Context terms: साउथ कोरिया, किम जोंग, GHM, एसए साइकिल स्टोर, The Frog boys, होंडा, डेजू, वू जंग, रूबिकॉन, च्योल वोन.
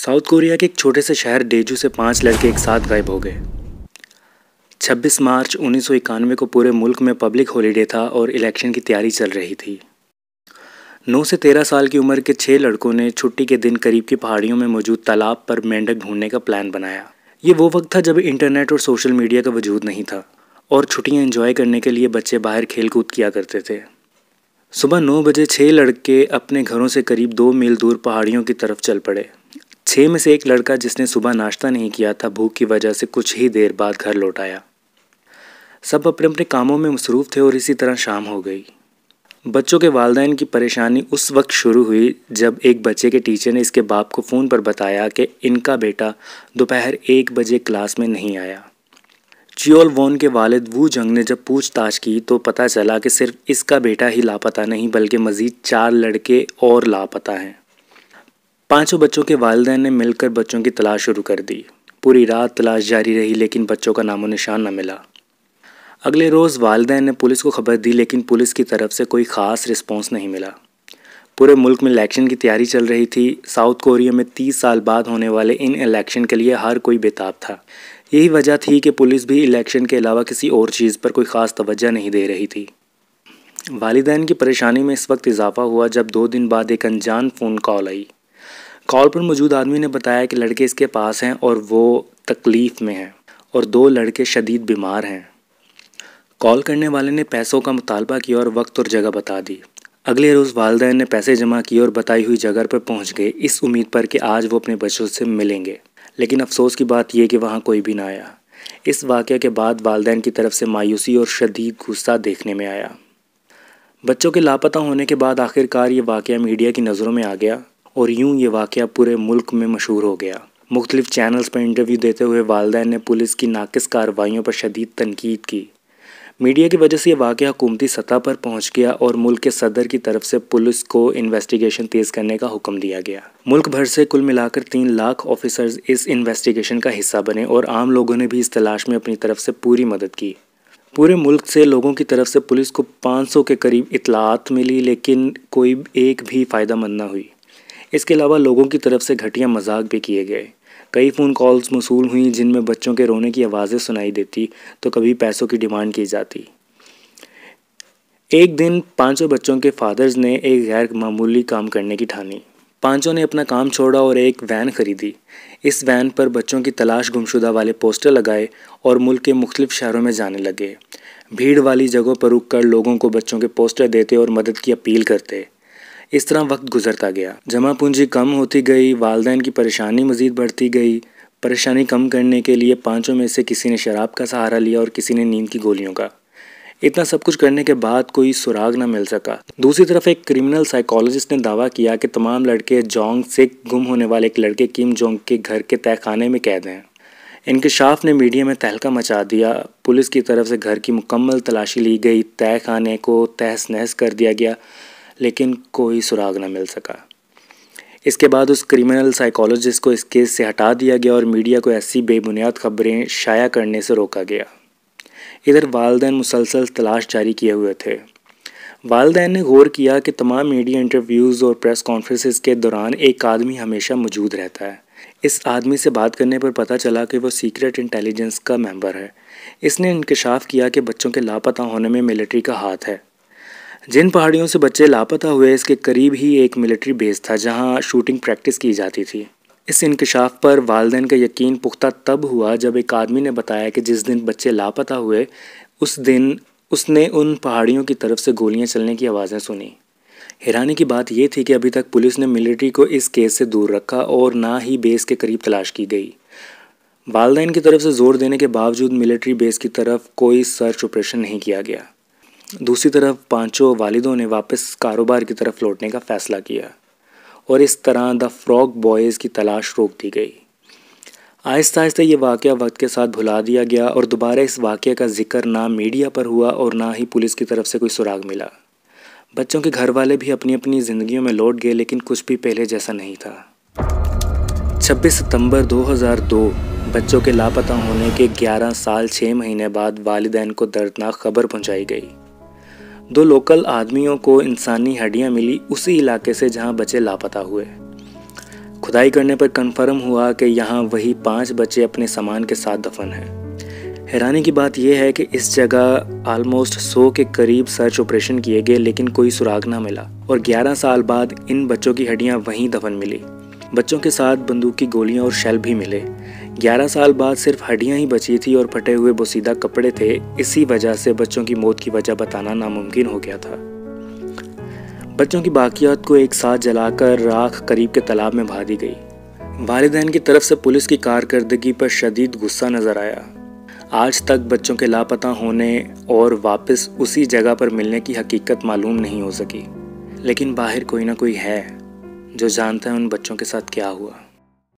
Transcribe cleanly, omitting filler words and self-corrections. साउथ कोरिया के एक छोटे से शहर डेजू से 5 लड़के एक साथ गायब हो गए। 26 मार्च 1991 को पूरे मुल्क में पब्लिक हॉलीडे था और इलेक्शन की तैयारी चल रही थी। 9 से 13 साल की उम्र के 6 लड़कों ने छुट्टी के दिन करीब की पहाड़ियों में मौजूद तालाब पर मेंढक ढूंढने का प्लान बनाया। ये वो वक्त था जब इंटरनेट और सोशल मीडिया का वजूद नहीं था और छुट्टियाँ एंजॉय करने के लिए बच्चे बाहर खेलकूद किया करते थे। सुबह 9 बजे 6 लड़के अपने घरों से करीब 2 मील दूर पहाड़ियों की तरफ चल पड़े। 6 में से एक लड़का जिसने सुबह नाश्ता नहीं किया था, भूख की वजह से कुछ ही देर बाद घर लौट आया। सब अपने अपने कामों में मसरूफ़ थे और इसी तरह शाम हो गई। बच्चों के वालिदैन की परेशानी उस वक्त शुरू हुई जब एक बच्चे के टीचर ने इसके बाप को फ़ोन पर बताया कि इनका बेटा दोपहर 1 बजे क्लास में नहीं आया। च्योल वोन के वालिद वू जंग ने जब पूछताछ की तो पता चला कि सिर्फ इसका बेटा ही लापता नहीं बल्कि मज़ीद 4 लड़के और लापता हैं। 5 बच्चों के वालिदैन ने मिलकर बच्चों की तलाश शुरू कर दी। पूरी रात तलाश जारी रही लेकिन बच्चों का नामो निशान न मिला। अगले रोज़ वालिदैन ने पुलिस को खबर दी लेकिन पुलिस की तरफ से कोई ख़ास रिस्पॉन्स नहीं मिला। पूरे मुल्क में इलेक्शन की तैयारी चल रही थी। साउथ कोरिया में 30 साल बाद होने वाले इन इलेक्शन के लिए हर कोई बेताब था। यही वजह थी कि पुलिस भी इलेक्शन के अलावा किसी और चीज़ पर कोई ख़ास तवज्जो नहीं दे रही थी। वालिदैन की परेशानी में इस वक्त इजाफा हुआ जब 2 दिन बाद एक अनजान फ़ोन कॉल आई। कॉल पर मौजूद आदमी ने बताया कि लड़के इसके पास हैं और वो तकलीफ़ में हैं और 2 लड़के शदीद बीमार हैं। कॉल करने वाले ने पैसों का मुतालबा किया और वक्त और जगह बता दी। अगले रोज़ वालिदैन ने पैसे जमा किए और बताई हुई जगह पर पहुंच गए, इस उम्मीद पर कि आज वो अपने बच्चों से मिलेंगे, लेकिन अफसोस की बात यह कि वहाँ कोई भी ना आया। इस वाक़े के बाद वालिदैन की तरफ से मायूसी और शदीद गुस्सा देखने में आया। बच्चों के लापता होने के बाद आखिरकार ये वाक़या मीडिया की नज़रों में आ गया और यूँ ये वाक़या पूरे मुल्क में मशहूर हो गया। मुख्तलिफ चैनल्स पर इंटरव्यू देते हुए वालिदैन ने पुलिस की नाकिस कार्रवाइयों पर शदीद तनकीद की। मीडिया की वजह से ये वाक़या हुकूमती सतह पर पहुँच गया और मुल्क के सदर की तरफ से पुलिस को इन्वेस्टिगेशन तेज़ करने का हुक्म दिया गया। मुल्क भर से कुल मिलाकर 3 लाख ऑफिसर्स इस इन्वेस्टिगेशन का हिस्सा बने और आम लोगों ने भी इस तलाश में अपनी तरफ से पूरी मदद की। पूरे मुल्क से लोगों की तरफ से पुलिस को 500 के करीब इतलात मिली लेकिन कोई एक भी फ़ायदामंद न हुई। इसके अलावा लोगों की तरफ से घटिया मजाक भी किए गए। कई फ़ोन कॉल्स मौसूल हुई जिनमें बच्चों के रोने की आवाज़ें सुनाई देती तो कभी पैसों की डिमांड की जाती। एक दिन 5 बच्चों के फादर्स ने एक गैर मामूली काम करने की ठानी। 5 ने अपना काम छोड़ा और एक वैन ख़रीदी। इस वैन पर बच्चों की तलाश गुमशुदा वाले पोस्टर लगाए और मुल्क के मुख्तलिफ शहरों में जाने लगे। भीड़ वाली जगहों पर रुक कर लोगों को बच्चों के पोस्टर देते और मदद की अपील करते। इस तरह वक्त गुजरता गया, जमा पूंजी कम होती गई, वालिदैन की परेशानी मज़ीद बढ़ती गई। परेशानी कम करने के लिए 5 में से किसी ने शराब का सहारा लिया और किसी ने नींद की गोलियों का। इतना सब कुछ करने के बाद कोई सुराग ना मिल सका। दूसरी तरफ एक क्रिमिनल साइकोलॉजिस्ट ने दावा किया कि तमाम लड़के जोंग से गुम होने वाले एक लड़के किम जोंग के घर के तहखाने में कैद हैं। इंकशाफ ने मीडिया में तहलका मचा दिया। पुलिस की तरफ से घर की मुकम्मल तलाशी ली गई, तहखाने को तहस नहस कर दिया गया लेकिन कोई सुराग ना मिल सका। इसके बाद उस क्रिमिनल साइकोलॉजिस्ट को इस केस से हटा दिया गया और मीडिया को ऐसी बेबुनियाद खबरें शाया करने से रोका गया। इधर वालिदैन मुसलसल तलाश जारी किए हुए थे। वालिदैन ने गौर किया कि तमाम मीडिया इंटरव्यूज़ और प्रेस कॉन्फ्रेंसेस के दौरान एक आदमी हमेशा मौजूद रहता है। इस आदमी से बात करने पर पता चला कि वो सीक्रेट इंटेलिजेंस का मेंबर है। इसने इंकशाफ किया कि बच्चों के लापता होने में मिलिट्री का हाथ है। जिन पहाड़ियों से बच्चे लापता हुए इसके करीब ही एक मिलिट्री बेस था जहां शूटिंग प्रैक्टिस की जाती थी। इस इंकशाफ पर वालिदैन का यकीन पुख्ता तब हुआ जब एक आदमी ने बताया कि जिस दिन बच्चे लापता हुए उस दिन उसने उन पहाड़ियों की तरफ से गोलियां चलने की आवाज़ें सुनी। हैरानी की बात यह थी कि अभी तक पुलिस ने मिलिट्री को इस केस से दूर रखा और ना ही बेस के करीब तलाश की गई। वालिदैन की तरफ से ज़ोर देने के बावजूद मिलिट्री बेस की तरफ कोई सर्च ऑपरेशन नहीं किया गया। दूसरी तरफ 5 वालिदों ने वापस कारोबार की तरफ लौटने का फ़ैसला किया और इस तरह द फ्रॉग बॉयज़ की तलाश रोक दी गई। आहिस्ता आहिस्ता ये वाक़या वक्त के साथ भुला दिया गया और दोबारा इस वाक़े का जिक्र ना मीडिया पर हुआ और ना ही पुलिस की तरफ से कोई सुराग मिला। बच्चों के घर वाले भी अपनी अपनी ज़िंदगियों में लौट गए लेकिन कुछ भी पहले जैसा नहीं था। 26 सितंबर 2002 बच्चों के लापता होने के 11 साल 6 महीने बाद वालिदैन को दर्दनाक खबर पहुँचाई गई। 2 लोकल आदमियों को इंसानी हड्डियां मिली उसी इलाके से जहां बच्चे लापता हुए। खुदाई करने पर कंफर्म हुआ कि यहाँ वही 5 बच्चे अपने सामान के साथ दफन हैं। हैरानी की बात यह है कि इस जगह आलमोस्ट 100 के करीब सर्च ऑपरेशन किए गए लेकिन कोई सुराग ना मिला और 11 साल बाद इन बच्चों की हड्डियाँ वहीं दफन मिली। बच्चों के साथ बंदूक की गोलियां और शैल भी मिले। 11 साल बाद सिर्फ हड्डियां ही बची थी और फटे हुए बोसीदा कपड़े थे। इसी वजह से बच्चों की मौत की वजह बताना नामुमकिन हो गया था। बच्चों की बाकियात को एक साथ जलाकर राख करीब के तालाब में बहा दी गई। वालिदैन की तरफ से पुलिस की कारकर्दगी पर शदीद गुस्सा नज़र आया। आज तक बच्चों के लापता होने और वापस उसी जगह पर मिलने की हकीकत मालूम नहीं हो सकी, लेकिन बाहर कोई ना कोई है जो जानता है उन बच्चों के साथ क्या हुआ।